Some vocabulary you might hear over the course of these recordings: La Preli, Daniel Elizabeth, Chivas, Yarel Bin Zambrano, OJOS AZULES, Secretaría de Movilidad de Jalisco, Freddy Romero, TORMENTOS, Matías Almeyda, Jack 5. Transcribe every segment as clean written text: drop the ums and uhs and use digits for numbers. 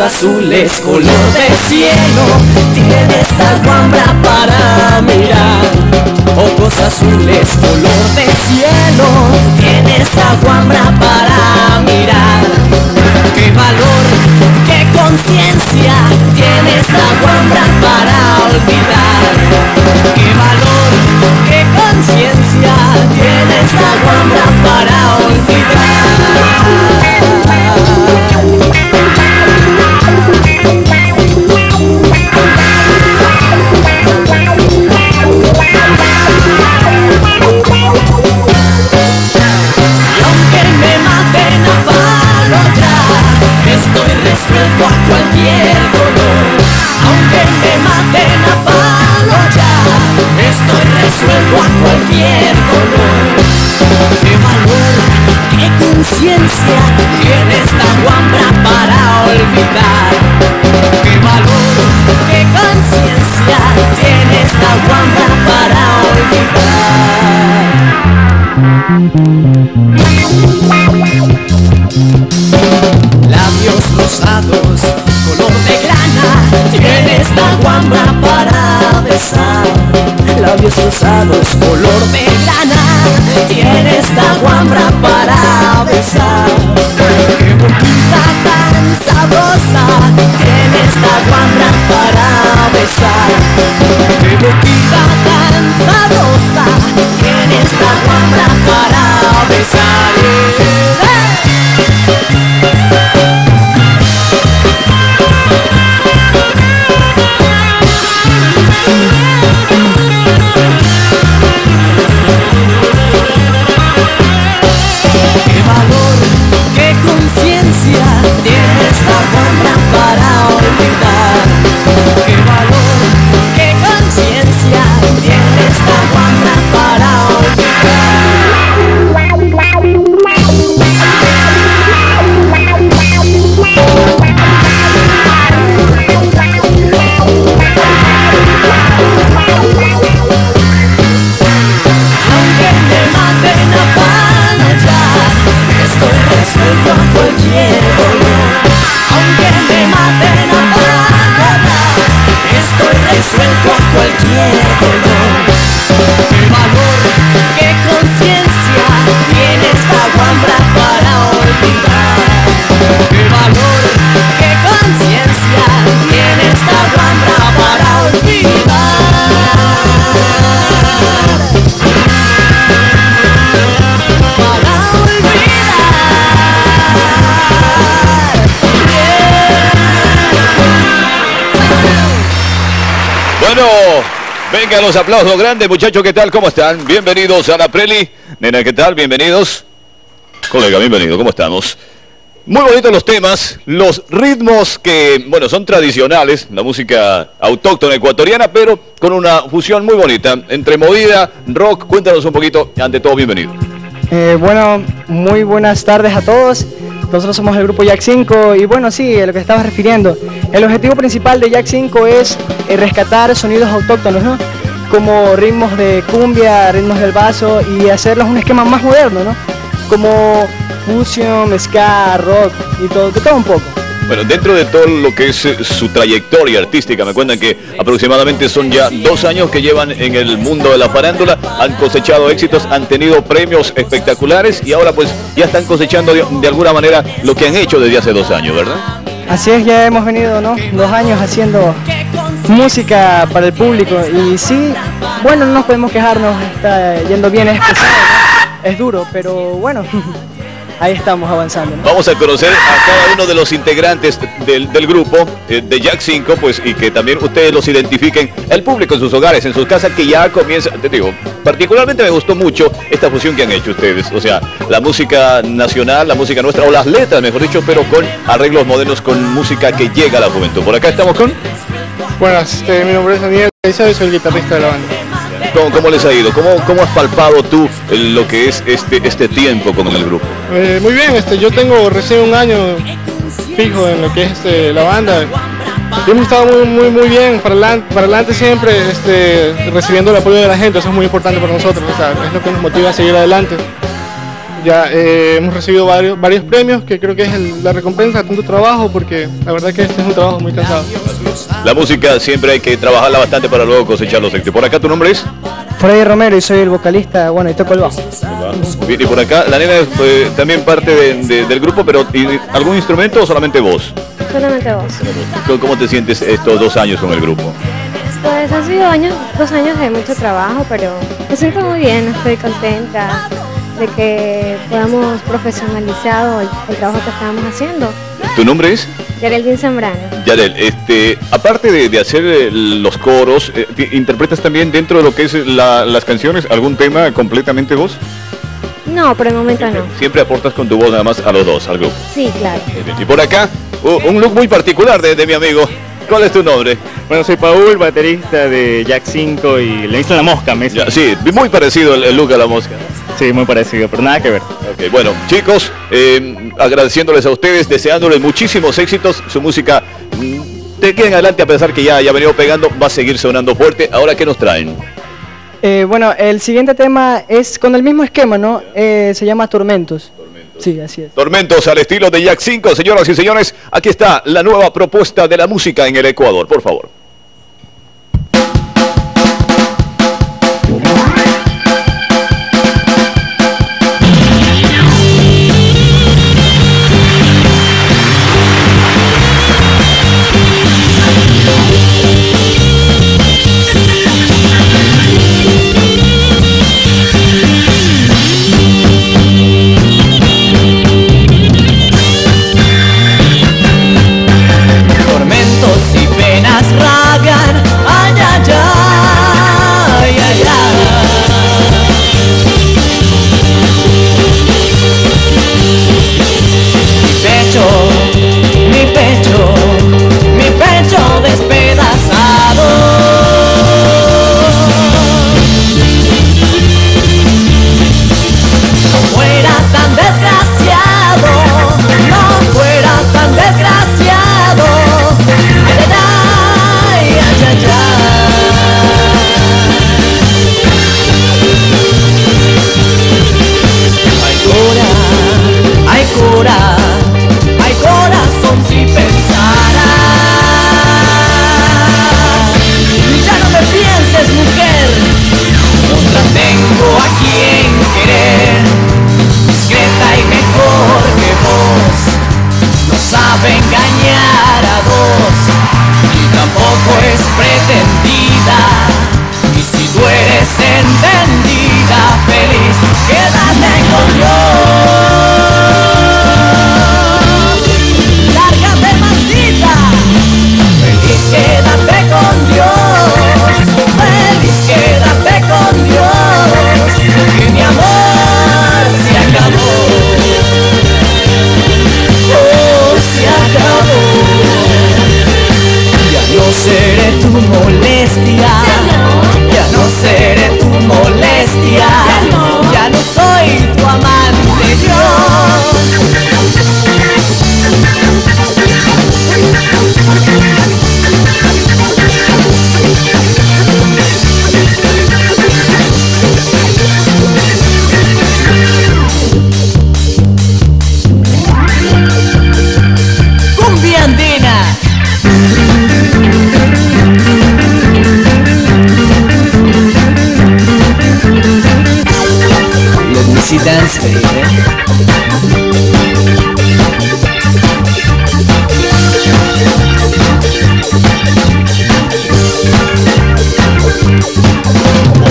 Azules, color de cielo, tienes alfombra para mirar. Ojos azules, color de cielo, tienes alfombra para mirar. Qué valor, qué conciencia, tienes alfombra para olvidar. Qué valor, qué conciencia, tienes alfombra para olvidar. Estoy resuelto a cualquier dolor, aunque me maten a palo ya. Estoy resuelto a cualquier dolor. Qué valor, qué conciencia, tiene esta guambra para olvidar. Qué valor, qué conciencia, tiene esta guambra para olvidar. Labios rosados, color de grana, tienes la guambra para besar. Labios rosados, color de grana, tienes la guambra para besar. Qué boquita tan sabrosa, tienes la guambra para besar. Qué boquita tan sabrosa, tienes la guambra para besar. Tienes la guambra para olvidar. Qué valor, qué conciencia, tienes la guambra para olvidar. Aunque me maten a palo ya, estoy resuelto a cualquier dolor. Aunque me maten a palabra, estoy resuelto a cualquier dolor. Qué valor, qué conciencia, tienes la guambra para olvidar. Qué valor, qué conciencia, tienes la guambra para olvidar. Bueno, vengan los aplausos grandes, muchachos, ¿qué tal? ¿Cómo están? Bienvenidos a La Preli. Nena, ¿qué tal? Bienvenidos. Colega, bienvenido, ¿cómo estamos? Muy bonitos los temas, los ritmos que, bueno, son tradicionales, la música autóctona ecuatoriana, pero con una fusión muy bonita, entre movida, rock. Cuéntanos un poquito, ante todo, bienvenido. Bueno, muy buenas tardes a todos. Nosotros somos el grupo Jack 5 y bueno, sí, a lo que estabas refiriendo. El objetivo principal de Jack 5 es rescatar sonidos autóctonos, ¿no? Como ritmos de cumbia, ritmos del vaso y hacerlos un esquema más moderno, ¿no? Como fusion, ska, rock y todo, de todo un poco. Bueno, dentro de todo lo que es su trayectoria artística, me cuentan que aproximadamente son ya 2 años que llevan en el mundo de la farándula, han cosechado éxitos, han tenido premios espectaculares y ahora pues ya están cosechando de alguna manera lo que han hecho desde hace 2 años, ¿verdad? Así es, ya hemos venido, ¿no? 2 años haciendo música para el público y sí, bueno, no nos podemos quejarnos, está yendo bien, es pesado, ¿no? Es duro, pero bueno... ahí estamos avanzando, ¿no? Vamos a conocer a cada uno de los integrantes del grupo de Jack 5, pues, y que también ustedes los identifiquen, el público en sus hogares, en sus casas, que ya comienza. Te digo, particularmente me gustó mucho esta fusión que han hecho ustedes, o sea, la música nacional, la música nuestra, o las letras, mejor dicho, pero con arreglos modernos, con música que llega a la juventud. Por acá estamos con... Buenas, mi nombre es Daniel Elizabeth, soy el guitarrista de la banda. ¿Cómo les ha ido? ¿Cómo has palpado tú lo que es este tiempo con el grupo? Muy bien, yo tengo recién un año fijo en lo que es la banda. Hemos estado muy bien, para adelante siempre, recibiendo el apoyo de la gente. Eso es muy importante para nosotros, o sea, es lo que nos motiva a seguir adelante. Ya hemos recibido varios premios, que creo que es la recompensa de tanto trabajo, porque la verdad que este es un trabajo muy cansado. La música siempre hay que trabajarla bastante para luego cosechar los éxitos. Por acá, ¿tu nombre es? Freddy Romero, y soy el vocalista, bueno, y toco el bajo. Bien, y por acá, la nena es también parte del grupo, pero ¿algún instrumento o solamente vos? Solamente vos. ¿Cómo te sientes estos 2 años con el grupo? Pues han sido 2 años de mucho trabajo, pero me siento muy bien, estoy contenta de que podamos profesionalizar el trabajo que estábamos haciendo. ¿Tu nombre es? Yarel Bin Zambrano. Yarel, aparte de hacer los coros, ¿interpretas también dentro de lo que es las canciones algún tema completamente vos? No, por el momento siempre, no. Siempre aportas con tu voz nada más a los dos, al grupo. Sí, claro. Y por acá, un look muy particular de mi amigo. ¿Cuál es tu nombre? Bueno, soy Paul, baterista de Jack 5 y le hice la mosca. Sí, muy parecido el look a la mosca. Sí, muy parecido, pero nada que ver. Okay, bueno, chicos, agradeciéndoles a ustedes, deseándoles muchísimos éxitos. Su música, de aquí en adelante, a pesar que ya ha venido pegando, va a seguir sonando fuerte. Ahora, ¿qué nos traen? Bueno, el siguiente tema es con el mismo esquema, ¿no? Se llama Tormentos. Sí, así es. Tormentos al estilo de Jack 5, señoras y señores. Aquí está la nueva propuesta de la música en el Ecuador, por favor.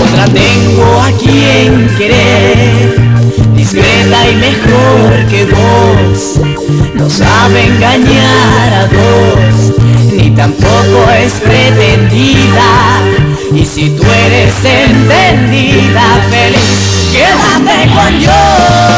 Otra tengo a quien querer, discreta y hay mejor que vos. No sabe engañar a dos, ni tampoco es pretendida. Y si tú eres entendida, feliz, quédate con yo.